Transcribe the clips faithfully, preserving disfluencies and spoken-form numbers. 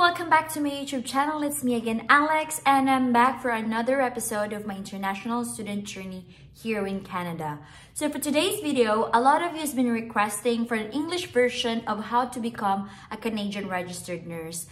welcome back to my YouTube channel. It's me again, Alex, and I'm back for another episode of my international student journey here in Canada. So for today's video, a lot of you has been requesting for an English version of how to become a Canadian registered nurse.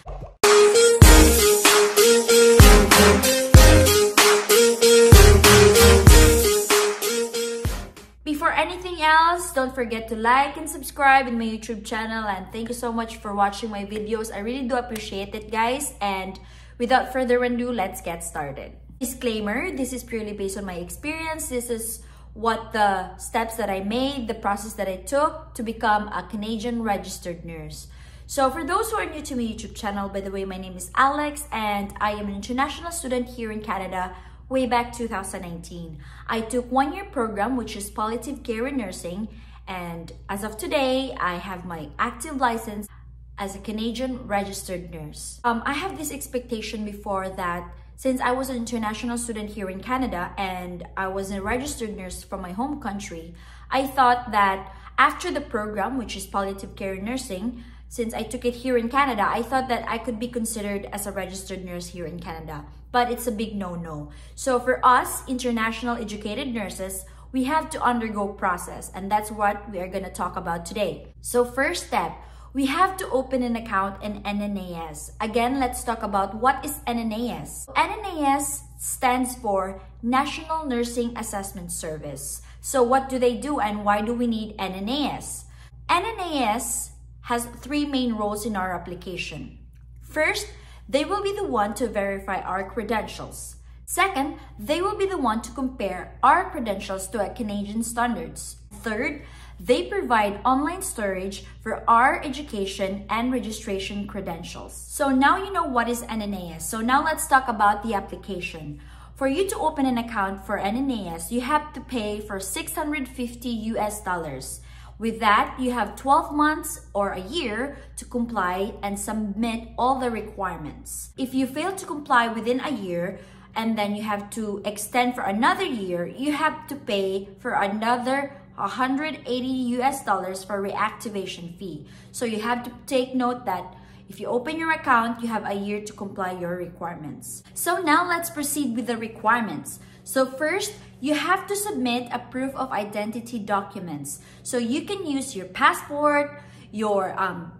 Before anything else, don't forget to like and subscribe in my YouTube channel, and thank you so much for watching my videos. I really do appreciate it, guys, and without further ado, let's get started. Disclaimer, this is purely based on my experience. This is what the steps that I made, the process that I took to become a Canadian registered nurse. So for those who are new to my YouTube channel, by the way, my name is Alex and I am an international student here in Canada. Way back two thousand nineteen, I took one year program, which is palliative care and nursing, and as of today I have my active license as a Canadian registered nurse. um, I have this expectation before that since I was an international student here in Canada and I was a registered nurse from my home country, I thought that after the program, which is palliative care and nursing, since I took it here in Canada, I thought that I could be considered as a registered nurse here in Canada, but it's a big no-no. So for us, international educated nurses, we have to undergo process, and that's what we are gonna talk about today. So first step, we have to open an account in N N A S. Again, let's talk about what is N N A S. N N A S stands for National Nursing Assessment Service. So what do they do and why do we need N N A S? N N A S has three main roles in our application. First, they will be the one to verify our credentials. Second, they will be the one to compare our credentials to Canadian standards. Third, they provide online storage for our education and registration credentials. So now you know what is N N A S. So now let's talk about the application. For you to open an account for N N A S, you have to pay for six hundred fifty U S dollars. With that, you have twelve months or a year to comply and submit all the requirements. If you fail to comply within a year and then you have to extend for another year, you have to pay for another one hundred eighty U S dollars for reactivation fee. So you have to take note that if you open your account, you have a year to comply your requirements. So now let's proceed with the requirements. So first, you have to submit a proof of identity documents. So you can use your passport, your um,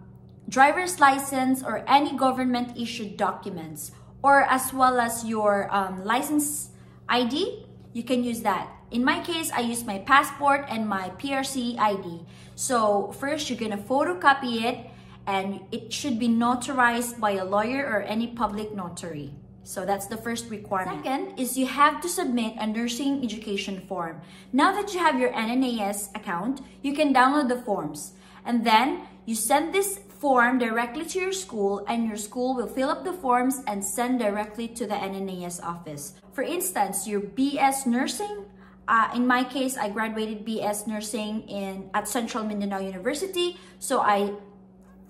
driver's license, or any government issued documents, or as well as your um, license I D, you can use that. In my case, I use my passport and my P R C I D. So first, you're gonna photocopy it, and it should be notarized by a lawyer or any public notary. So that's the first requirement. Second is you have to submit a nursing education form. Now that you have your N N A S account, you can download the forms. And then you send this form directly to your school, and your school will fill up the forms and send directly to the N N A S office. For instance, your B S nursing. Uh, in my case, I graduated B S nursing in at Central Mindanao University. So I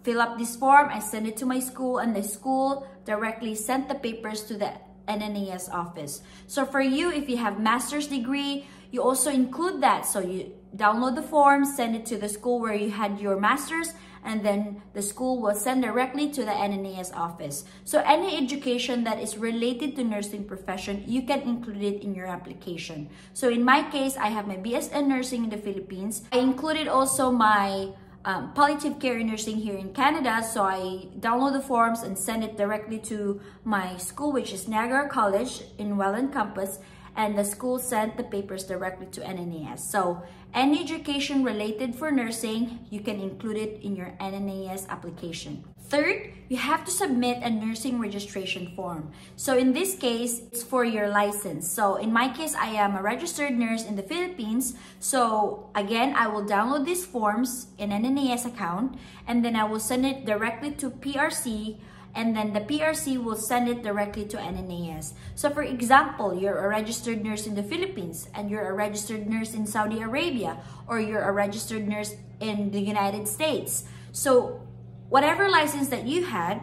fill up this form, I send it to my school, and the school directly sent the papers to the N N A S office. So for you, if you have master's degree, you also include that. So you download the form, send it to the school where you had your master's, and then the school will send directly to the N N A S office. So any education that is related to nursing profession, you can include it in your application. So in my case, I have my B S N nursing in the Philippines. I included also my Um, palliative care nursing here in Canada, so I download the forms and send it directly to my school, which is Niagara College in Welland Compass, and the school sent the papers directly to N N A S. So any education related for nursing, you can include it in your N N A S application. Third, you have to submit a nursing registration form. So in this case, it's for your license. So in my case, I am a registered nurse in the Philippines. So again, I will download these forms in N N A S account, and then I will send it directly to P R C, and then the P R C will send it directly to N N A S. So for example, you're a registered nurse in the Philippines, and you're a registered nurse in Saudi Arabia, or you're a registered nurse in the United States. So whatever license that you had,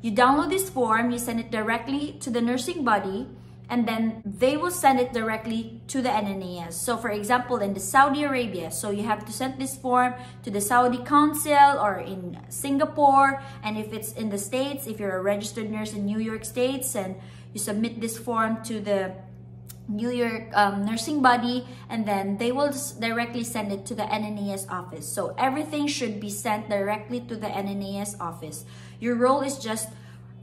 you download this form, you send it directly to the nursing body, and then they will send it directly to the N N A S. So for example, in the Saudi Arabia, so you have to send this form to the Saudi Council or in Singapore. And if it's in the States, if you're a registered nurse in New York States, and you submit this form to the New York um, nursing body, and then they will directly send it to the N N A S office. So everything should be sent directly to the N N A S office. Your role is just,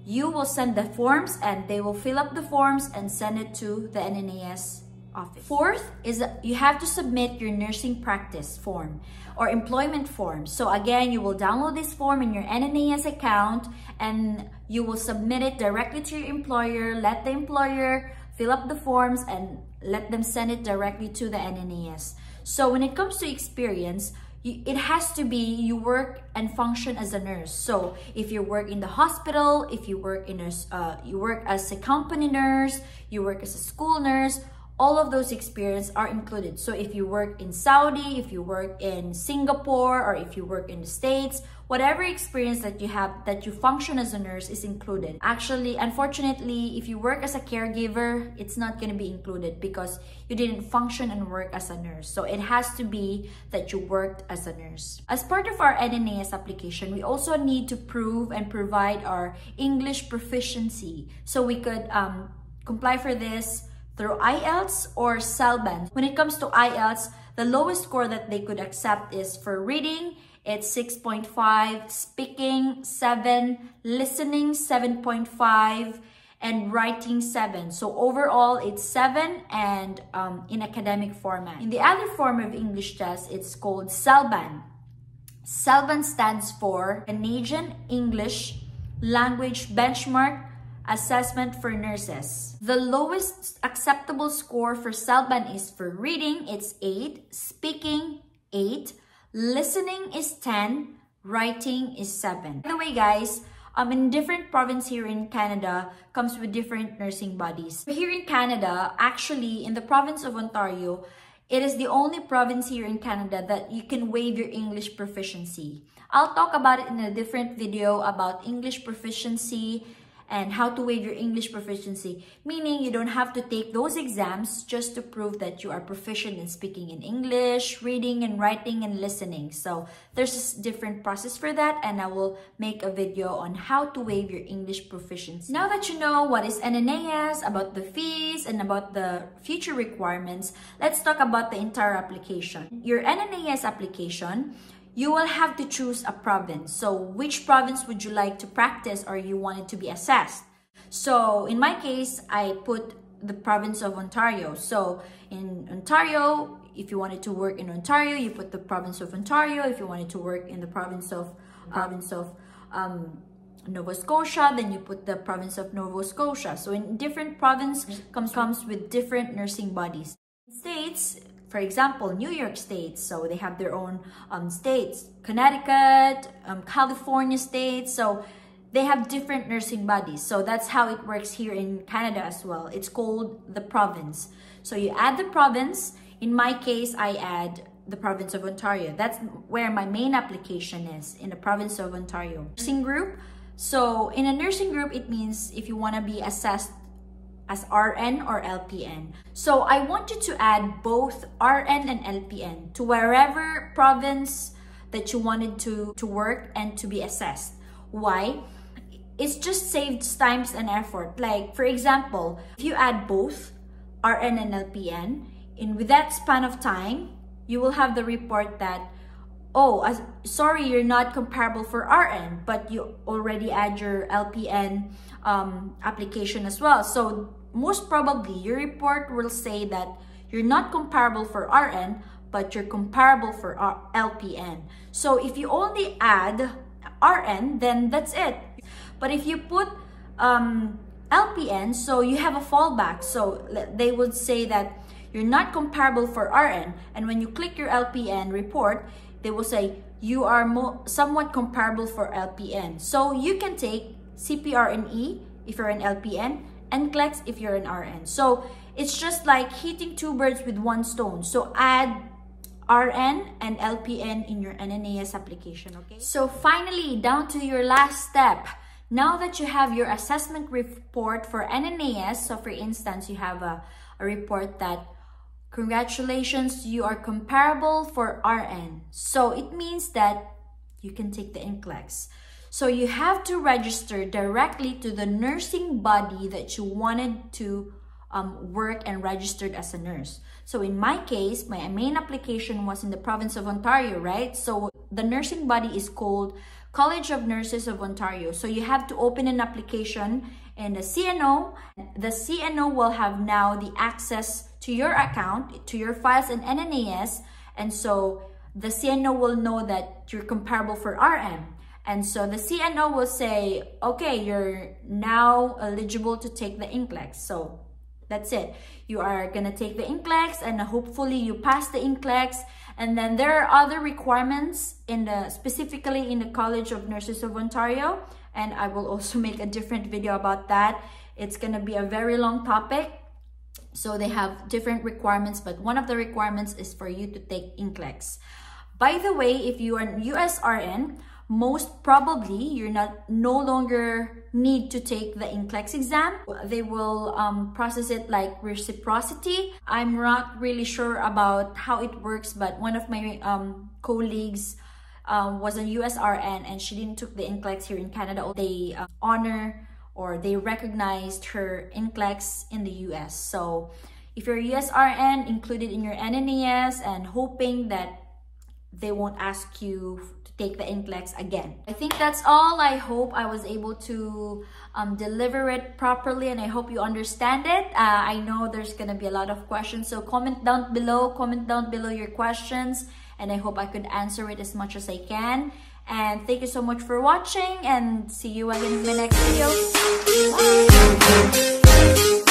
you will send the forms and they will fill up the forms and send it to the N N A S office. Fourth is you have to submit your nursing practice form or employment form. So again, you will download this form in your N N A S account and you will submit it directly to your employer. Let the employer fill up the forms and let them send it directly to the N N A S. So when it comes to experience, it has to be you work and function as a nurse. So if you work in the hospital, if you work in a, uh, you work as a company nurse, you work as a school nurse, all of those experiences are included. So if you work in Saudi, if you work in Singapore, or if you work in the States, whatever experience that you have, that you function as a nurse is included. Actually, unfortunately, if you work as a caregiver, it's not going to be included because you didn't function and work as a nurse. So it has to be that you worked as a nurse. As part of our N N A S application, we also need to prove and provide our English proficiency. So we could um, comply for this through I E L T S or Celban. When it comes to I E L T S, the lowest score that they could accept is for reading, it's six point five, speaking seven, listening seven point five, and writing seven. So overall, it's seven and um, in academic format. In the other form of English test, it's called Celban. Celban stands for Canadian English Language Benchmark Assessment for Nurses. The lowest acceptable score for Celban is for reading, it's eight, speaking eight, listening is ten, writing is seven. By the way guys, um, in different province here in Canada comes with different nursing bodies. Here in Canada, actually in the province of Ontario, it is the only province here in Canada that you can waive your English proficiency. I'll talk about it in a different video about English proficiency and how to waive your English proficiency, meaning you don't have to take those exams just to prove that you are proficient in speaking in English, reading and writing and listening. So there's a different process for that, and I will make a video on how to waive your English proficiency. Now that you know what is N N A S, about the fees and about the future requirements, let's talk about the entire application. Your N N A S application, you will have to choose a province. So which province would you like to practice or you want it to be assessed? So in my case, I put the province of Ontario. So in Ontario, if you wanted to work in Ontario, you put the province of Ontario. If you wanted to work in the province of, uh, province of um, Nova Scotia, then you put the province of Nova Scotia. So in different province comes, comes with different nursing bodies. States, for example, New York State, so they have their own um, states, Connecticut, um, California State, so they have different nursing bodies. So that's how it works here in Canada as well. It's called the province. So you add the province. In my case, I add the province of Ontario. That's where my main application is, in the province of Ontario. Nursing group. So in a nursing group, it means if you want to be assessed as R N or L P N. So I want you to add both R N and L P N to wherever province that you wanted to, to work and to be assessed. Why? It's just saves time and effort. Like for example, if you add both R N and L P N, in with that span of time, you will have the report that, oh, as, sorry, you're not comparable for R N, but you already add your L P N um, application as well. So most probably your report will say that you're not comparable for R N, but you're comparable for L P N. So if you only add R N, then that's it. But if you put um, L P N, so you have a fallback. So they would say that you're not comparable for R N. And when you click your L P N report, they will say you are mo somewhat comparable for L P N. So you can take C P R N E if you're an L P N and N C L E X if you're an R N. So it's just like hitting two birds with one stone. So add R N and L P N in your N N A S application, okay? So finally, down to your last step. Now that you have your assessment report for N N A S, so for instance, you have a, a report that, congratulations, you are comparable for R N. So it means that you can take the N C L E X. So you have to register directly to the nursing body that you wanted to um, work and registered as a nurse. So in my case, my main application was in the province of Ontario, right? So the nursing body is called College of Nurses of Ontario. So you have to open an application in the C N O. The C N O will have now the access to your account, to your files in N N A S. And so the C N O will know that you're comparable for R N. And so the C N O will say, okay, you're now eligible to take the N C L E X. So that's it. You are gonna take the N C L E X and hopefully you pass the N C L E X. And then there are other requirements in the, specifically in the College of Nurses of Ontario. And I will also make a different video about that. It's gonna be a very long topic. So they have different requirements, but one of the requirements is for you to take N C L E X. By the way, if you are an U S R N, most probably you're not no longer need to take the N C L E X exam. They will um, process it like reciprocity. I'm not really sure about how it works, but one of my um, colleagues uh, was a U S R N and she didn't took the N C L E X here in Canada. They uh, honor or they recognized her N C L E X in the U S. So if you're a U S R N, include it in your N N A S and hoping that they won't ask you to take the N C L E X again. I think that's all. I hope I was able to um, deliver it properly and I hope you understand it. Uh, I know there's gonna be a lot of questions, so comment down below, comment down below your questions and I hope I could answer it as much as I can. And thank you so much for watching and see you again in my next video. Bye.